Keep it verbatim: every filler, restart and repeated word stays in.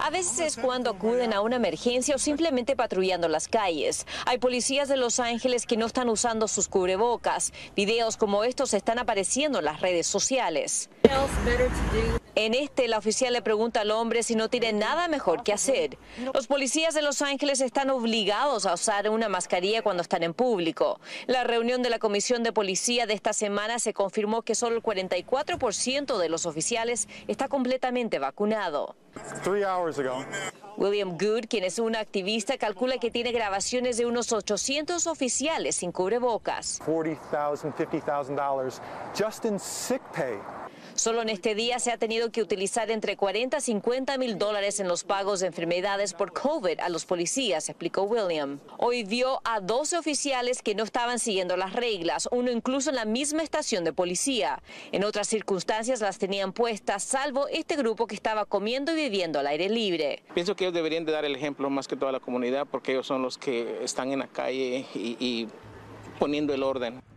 A veces es cuando acuden a una emergencia o simplemente patrullando las calles. Hay policías de Los Ángeles que no están usando sus cubrebocas. Videos como estos están apareciendo en las redes sociales. En este, la oficial le pregunta al hombre si no tiene nada mejor que hacer. Los policías de Los Ángeles están obligados a usar una mascarilla cuando están en público. La reunión de la Comisión de Policía de esta semana se confirmó que solo el cuarenta y cuatro por ciento de los oficiales está completamente vacunado. William Good, quien es un activista, calcula que tiene grabaciones de unos ochocientos oficiales sin cubrebocas. Solo en este día se ha tenido que utilizar entre cuarenta y cincuenta mil dólares en los pagos de enfermedades por COVID a los policías, explicó William. Hoy vio a doce oficiales que no estaban siguiendo las reglas, uno incluso en la misma estación de policía. En otras circunstancias las tenían puestas, salvo este grupo que estaba comiendo y viviendo al aire libre. Pienso que ellos deberían de dar el ejemplo más que toda la comunidad, porque ellos son los que están en la calle y, y poniendo el orden.